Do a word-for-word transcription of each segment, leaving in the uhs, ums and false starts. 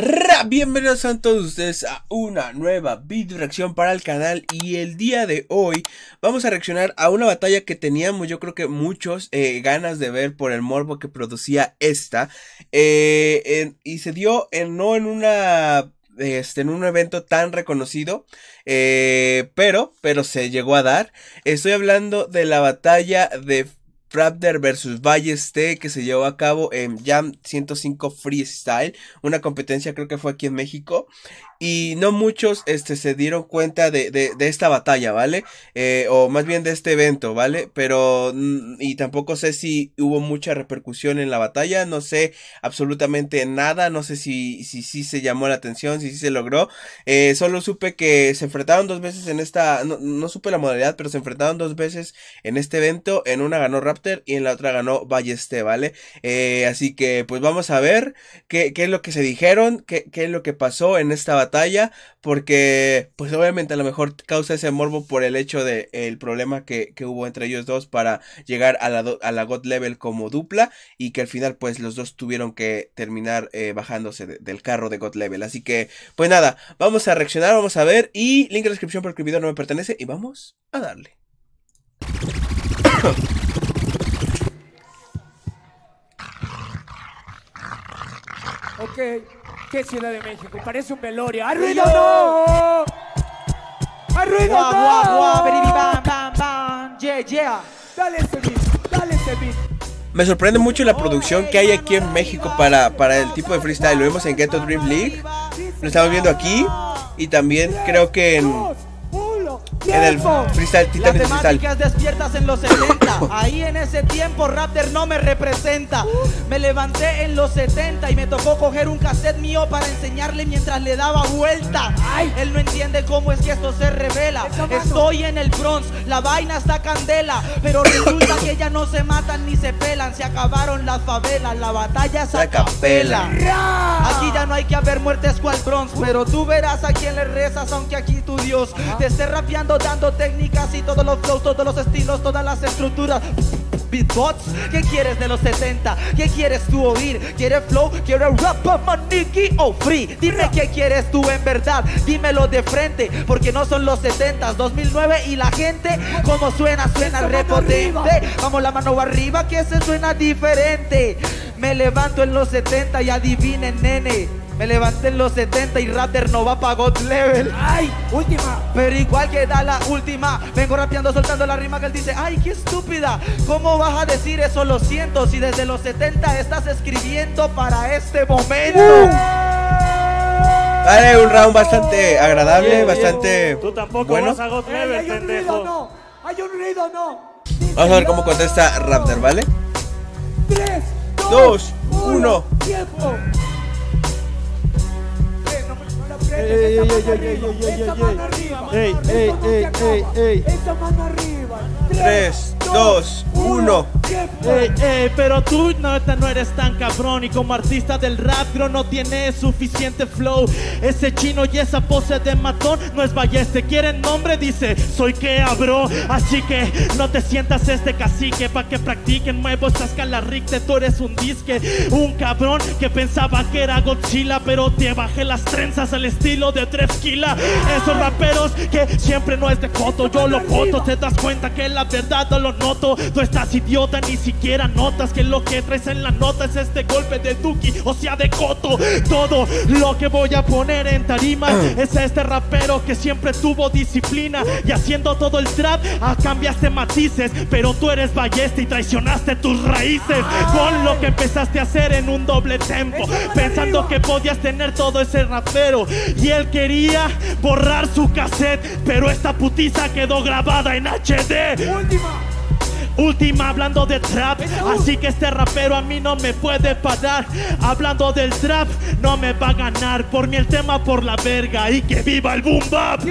Ra, bienvenidos a todos ustedes a una nueva video reacción para el canal. Y el día de hoy vamos a reaccionar a una batalla que teníamos, yo creo que muchos eh, ganas de ver por el morbo que producía esta eh, en, y se dio en, no en una... Este, en un evento tan reconocido, eh, pero, pero se llegó a dar. Estoy hablando de la batalla de F Rapder versus Valles-T que se llevó a cabo en Jam ciento cinco Freestyle, una competencia creo que fue aquí en México. Y no muchos este, se dieron cuenta de, de, de esta batalla, ¿vale? Eh, o más bien de este evento, ¿vale? Pero, y tampoco sé si hubo mucha repercusión en la batalla, no sé absolutamente nada, no sé si si, si se llamó la atención, si, si se logró. Eh, solo supe que se enfrentaron dos veces en esta, no, no supe la modalidad, pero se enfrentaron dos veces en este evento, en una ganó Raptor y en la otra ganó Valles-T, ¿vale? Eh, así que, pues vamos a ver qué, qué es lo que se dijeron, qué, qué es lo que pasó en esta batalla. Batalla, porque pues obviamente a lo mejor causa ese morbo por el hecho de el problema que, que hubo entre ellos dos para llegar a la, do, a la God Level como dupla, y que al final pues los dos tuvieron que terminar eh, bajándose de, del carro de God Level. Así que pues nada, vamos a reaccionar, vamos a ver, y link en la descripción porque el video no me pertenece, y vamos a darle. Ok. ¿Qué Ciudad de México? Parece un velorio. ¡Arruido no! ¡Arruido no! ¡Guau, guau, baby, bam, bam, bam! ¡Yeah, yeah! ¡Dale ese beat! ¡Dale ese beat! Me sorprende mucho la producción que hay aquí en México para, para el tipo de freestyle. Lo vemos en Ghetto Dream League, lo estamos viendo aquí, y también creo que en... en el freestyle, las temáticas despiertas en los setenta. Ahí en ese tiempo Raptor no me representa. Me levanté en los setenta y me tocó coger un cassette mío para enseñarle mientras le daba vuelta. Él no entiende cómo es que esto se revela. Estoy en el Bronx, la vaina está candela, pero resulta que ya no se matan ni se pelan. Se acabaron las favelas, la batalla es a capela. Aquí ya no hay que haber muertes cual Bronx, pero tú verás a quién le rezas, aunque aquí tu Dios te esté rapeando, dando técnicas y todos los flows, todos los estilos, todas las estructuras. Beatbox, ¿qué quieres de los setenta? ¿Qué quieres tú oír? ¿Quieres flow? ¿Quieres rap, maniki o free? Dime qué quieres tú en verdad, dímelo de frente, porque no son los setenta, dos mil nueve y la gente como suena, suena repotente. Vamos la mano arriba que se suena diferente. Me levanto en los setenta y adivinen, nene, me levanté en los setenta y Raptor no va pa' God Level. ¡Ay! Última. Pero igual que da la última. Vengo rapeando, soltando la rima que él dice. ¡Ay, qué estúpida! ¿Cómo vas a decir eso? Lo siento, si desde los setenta estás escribiendo para este momento. Vale, un round bastante agradable, yeah, yeah, bastante tú tampoco bueno. Vas a God Level, hey, hay un pendejo. Ruido, no. Hay un ruido, no. Dice, vamos a ver cómo contesta Raptor, ¿vale? tres, dos, uno. Tiempo. Ey, ey, ey, ey, ey, esa mano arriba. tres, dos, uno. Ey, ey, pero tú no, no eres tan cabrón. Y como artista del rap, bro, no tienes suficiente flow. Ese chino y esa pose de matón no es Valles-T. Quieren nombre, dice, soy Kea, bro. Así que no te sientas este cacique pa' que practiquen. Muevo esta escala ricta, tú eres un disque. Un cabrón que pensaba que era Godzilla, pero te bajé las trenzas al estilo de Trefquila. Esos raperos que siempre no es de coto, yo lo coto. Te das cuenta que la verdad no lo noto. Tú estás idiota, ni siquiera notas que lo que traes en la nota es este golpe de Duki, o sea de coto. Todo lo que voy a poner en tarima es este rapero que siempre tuvo disciplina, y haciendo todo el trap ah, cambiaste matices. Pero tú eres Valles-T y traicionaste tus raíces con lo que empezaste a hacer en un doble tempo, pensando que podías tener todo ese rapero. Y él quería borrar su cassette, pero esta putiza quedó grabada en H D. Última. Última, hablando de trap, así que este rapero a mí no me puede parar. Hablando del trap, no me va a ganar, por mí el tema por la verga, y que viva el boom bap.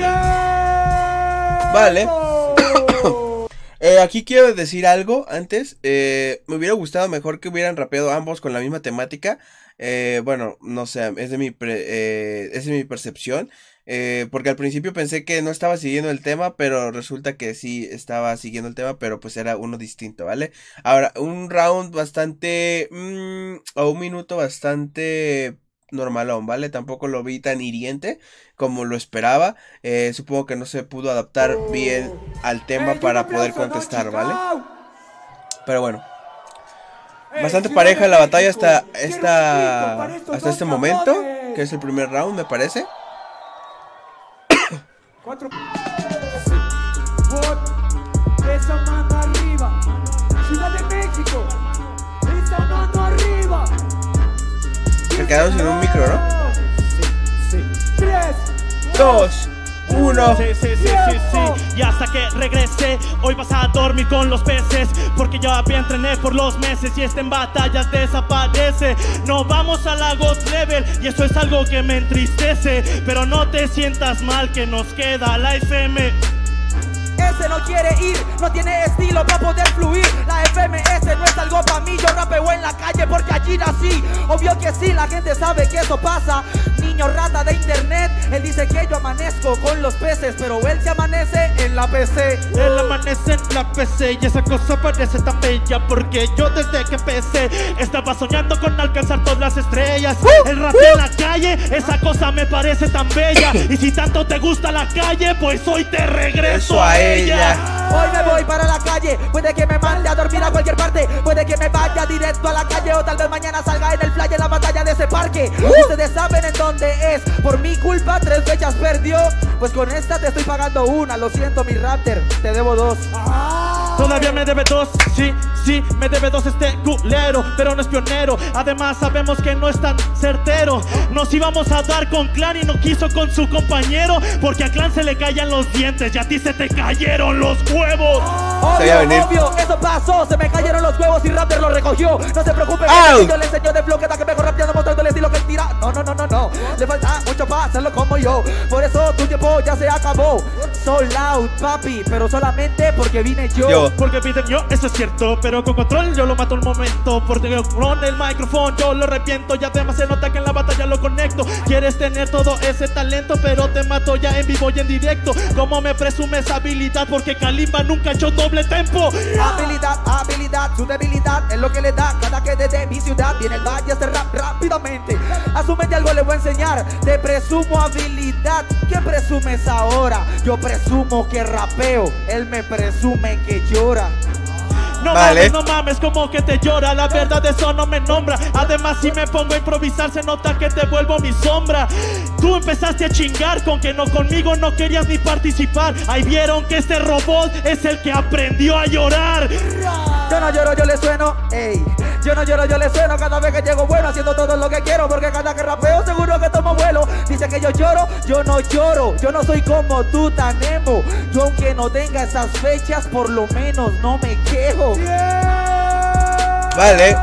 Vale. Eh, aquí quiero decir algo antes, eh, me hubiera gustado mejor que hubieran rapeado ambos con la misma temática. Eh, bueno, no sé, es de mi, pre, eh, es de mi percepción, eh, porque al principio pensé que no estaba siguiendo el tema, pero resulta que sí estaba siguiendo el tema, pero pues era uno distinto, ¿vale? Ahora, un round bastante, mmm, o un minuto bastante normalón, ¿vale? Tampoco lo vi tan hiriente como lo esperaba. Eh, supongo que no se pudo adaptar bien al tema para poder contestar, ¿vale? Pero bueno, bastante pareja la batalla hasta, esta, hasta este momento, que es el primer round, me parece. Esa mano arriba, Ciudad de México. Esa mano arriba. Se quedaron sin un micro, ¿no? Sí, sí. tres, dos, uno. Sí, sí, sí, sí, sí. Y hasta que regrese, hoy vas a dormir con los peces, porque ya bien entrené por los meses y este en batallas desaparece. No vamos a la God Level y eso es algo que me entristece, pero no te sientas mal que nos queda la F M. Ese no quiere ir, no tiene estilo para poder fluir. La F M S no es algo para mí, yo rapeo en la calle porque allí nací. Obvio que sí, la gente sabe que eso pasa. Niño rata de internet, él dice que yo amanezco con los peces, pero él se amanece en la P C. Uh. Él amanece en la P C y esa cosa parece tan bella, porque yo desde que empecé estaba soñando con alcanzar todas las estrellas. Uh. El rap uh. en la calle, esa cosa me parece tan bella. Y si tanto te gusta la calle, pues hoy te regreso a él. Ella. Hoy me voy para la calle, puede que me mande a dormir a cualquier parte, puede que me vaya directo a la calle, o tal vez mañana salga en el playa en la batalla de ese parque. uh. Ustedes saben en dónde es, por mi culpa tres fechas perdió. Pues con esta te estoy pagando una, lo siento mi Raptor, te debo dos. ah. Todavía me debe dos, sí, sí, me debe dos este culero, pero no es pionero. Además sabemos que no es tan certero. Nos íbamos a dar con Clan y no quiso con su compañero, porque a Clan se le callan los dientes y a ti se te cae los huevos. Obvio, obvio, eso pasó, se me cayeron los huevos y Raptor lo recogió. No se preocupe, yo le enseño de flow que está que mejor rapeando, mostrando el estilo que tira. No, no, no, no, no, le falta mucho para hacerlo como yo. Por eso tu tiempo ya se acabó. Sold out, papi, pero solamente porque vine yo. yo. Porque piden yo, eso es cierto, pero con control yo lo mato al momento. Porque con el micrófono yo lo arrepiento, ya además se nota que en la batalla lo conecto. Quieres tener todo ese talento, pero te mato ya en vivo y en directo. Como me presumes habilidad, porque Kalimba nunca echó doble tempo. Habilidad, habilidad, su debilidad es lo que le da cada que desde mi ciudad viene el valle a hacer rap rápidamente. Asúmete algo, le voy a enseñar. Te presumo habilidad. ¿Qué presumes ahora? Yo presumo que rapeo, él me presume que llora. No vale. mames, no mames, como que te llora. La verdad eso no me nombra. Además si me pongo a improvisar se nota que te vuelvo mi sombra. Tú empezaste a chingar con que no conmigo no querías ni participar. Ahí vieron que este robot es el que aprendió a llorar. Yo no lloro, yo le sueno, ey. Yo no lloro, yo le sueno cada vez que llego bueno, haciendo todo lo que quiero, porque cada que rapeo seguro que tomo vuelo. Dice que yo lloro, yo no lloro. Yo no soy como tú tan emo. Yo aunque no tenga esas fechas, por lo menos no me quejo. Vale,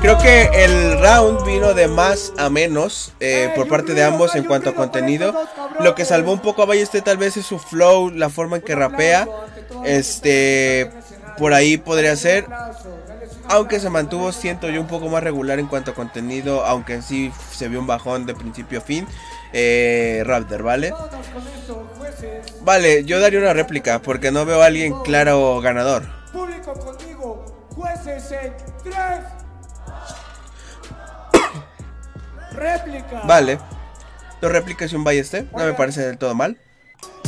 creo que el round vino de más a menos eh, por parte de ambos en cuanto a contenido. Lo que salvó un poco a Valles-T tal vez es su flow, la forma en que rapea. Este, por ahí podría ser. Aunque se mantuvo, siento yo, un poco más regular en cuanto a contenido. Aunque en sí se vio un bajón de principio a fin. Eh, Raptor, ¿vale? Vale, yo daría una réplica porque no veo a alguien claro ganador. Público conmigo, jueces en tres. Réplica. Vale. Dos réplicas y un Valles-T. No me parece del todo mal.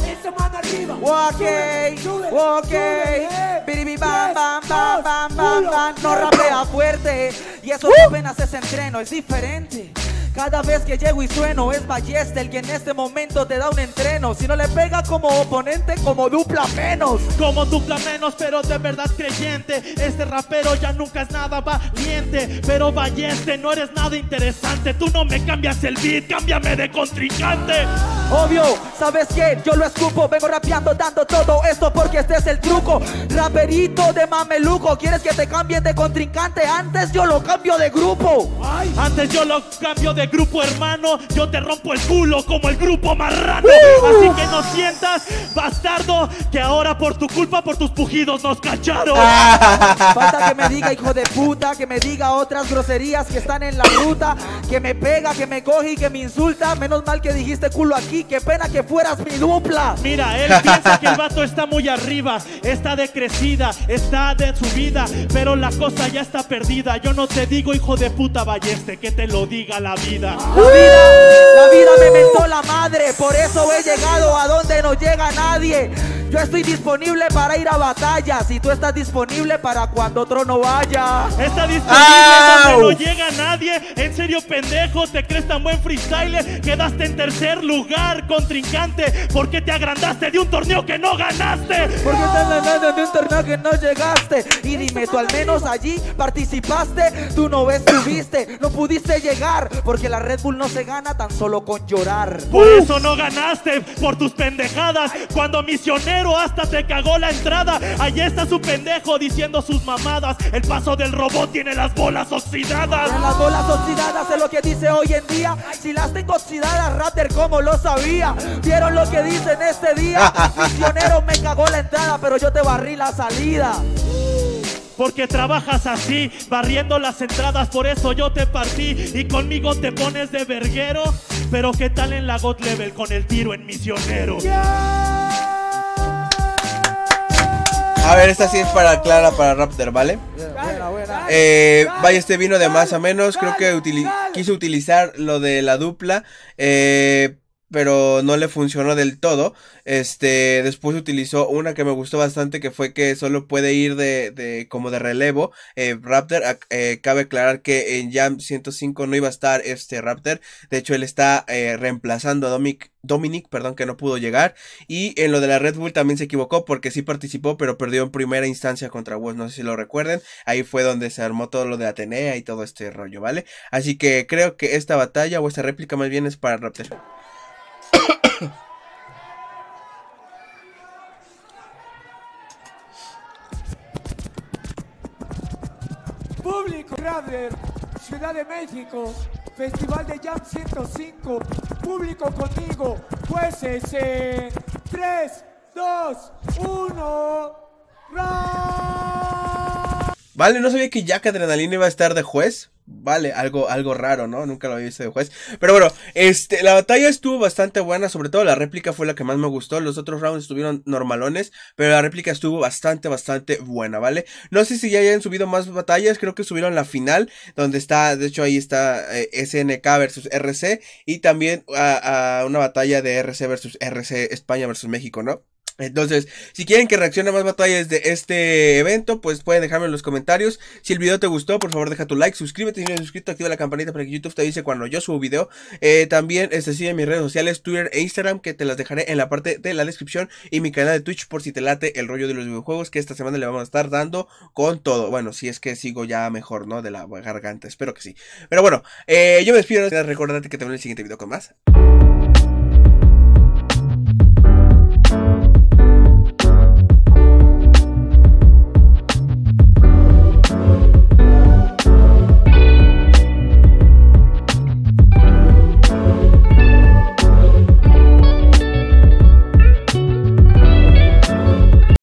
Esa mano arriba. Ok, ok. Biribi bam, bam, bam, bam, bam, bam. No rapea fuerte. Y eso apenas es entreno, es diferente. Cada vez que llego y sueno es Valles-T el que en este momento te da un entreno. Si no le pega como oponente, como dupla menos. Como dupla menos, pero de verdad creyente. Este rapero ya nunca es nada valiente. Pero Valles-T no eres nada interesante. Tú no me cambias el beat, cámbiame de contrincante. Obvio, ¿sabes qué? Yo lo escupo, vengo rapeando dando todo esto porque este es el truco. Raperito de mameluco, ¿quieres que te cambien de contrincante? Antes yo lo cambio de grupo. Ay. Antes yo lo cambio de de grupo hermano, yo te rompo el culo como el grupo marrano. uh. Así que no sientas, bastardo, que ahora por tu culpa, por tus pujidos nos cacharon. Falta que me diga hijo de puta, que me diga otras groserías que están en la ruta, que me pega, que me coge y que me insulta. Menos mal que dijiste culo aquí, qué pena que fueras mi dupla. Mira, él piensa que el vato está muy arriba, está decrecida, está de subida, pero la cosa ya está perdida. Yo no te digo hijo de puta Valles-T, que te lo diga la vida. vida. La vida, la vida me mentó la madre, por eso he llegado a donde no llega nadie. Yo estoy disponible para ir a batallas y tú estás disponible para cuando otro no vaya. Está disponible donde no llega nadie. En serio, pendejo, te crees tan buen freestyler. Quedaste en tercer lugar, contrincante. ¿Por qué te agrandaste de un torneo que no ganaste? ¿Por qué te agrandaste de un torneo que no llegaste? Y dime, tú al menos allí participaste. Tú no estuviste, no pudiste llegar. Porque la Red Bull no se gana tan solo con llorar. Por eso no ganaste, por tus pendejadas. Cuando misioneros hasta te cagó la entrada. Allí está su pendejo diciendo sus mamadas. El paso del robot tiene las bolas oxidadas. Tiene las bolas oxidadas, es lo que dice hoy en día. Si las tengo oxidadas, Raptor, ¿cómo lo sabía? Vieron lo que dice en este día. Misionero me cagó la entrada, pero yo te barrí la salida. Porque trabajas así, barriendo las entradas, por eso yo te partí. Y conmigo te pones de verguero, pero ¿qué tal en la God Level con el tiro en misionero? Yeah. A ver, esta sí es para Clara, para Raptor, ¿vale? Buena, buena. Eh, vaya, este vino de más a menos. Creo que utili quiso utilizar lo de la dupla, eh, pero no le funcionó del todo. Este, después utilizó una que me gustó bastante, que fue que solo puede ir de, de como de relevo. Eh, Raptor, eh, cabe aclarar que en Jam ciento cinco no iba a estar este Raptor. De hecho, él está eh, reemplazando a Dominic. Dominic, perdón, que no pudo llegar. Y en lo de la Red Bull también se equivocó, porque sí participó, pero perdió en primera instancia contra Wolf, no sé si lo recuerden. Ahí fue donde se armó todo lo de Atenea y todo este rollo, ¿vale? Así que creo que esta batalla, o esta réplica más bien, es para Raptor. Público Raptor, Ciudad de México, Festival de Jam ciento cinco, público conmigo, jueces en tres, dos, uno, ¡ra! Vale, no sabía que Jack Adrenalina iba a estar de juez. Vale, algo, algo raro, ¿no? Nunca lo había visto de juez. Pero bueno, este, la batalla estuvo bastante buena. Sobre todo la réplica fue la que más me gustó. Los otros rounds estuvieron normalones, pero la réplica estuvo bastante, bastante buena, ¿vale? No sé si ya hayan subido más batallas. Creo que subieron la final, donde está, de hecho ahí está eh, S N K versus R C. Y también a, a una batalla de R C versus R C, España versus México, ¿no? Entonces, si quieren que reaccione a más batallas de este evento, pues pueden dejarme en los comentarios. Si el video te gustó, por favor deja tu like, suscríbete si no eres suscrito, activa la campanita para que YouTube te avise cuando yo subo video. Eh, también este, sigue mis redes sociales, Twitter e Instagram, que te las dejaré en la parte de la descripción. Y mi canal de Twitch, por si te late el rollo de los videojuegos, que esta semana le vamos a estar dando con todo. Bueno, si es que sigo ya mejor, ¿no? De la garganta, espero que sí. Pero bueno, eh, yo me despido. Recordate que te veo en el siguiente video con más.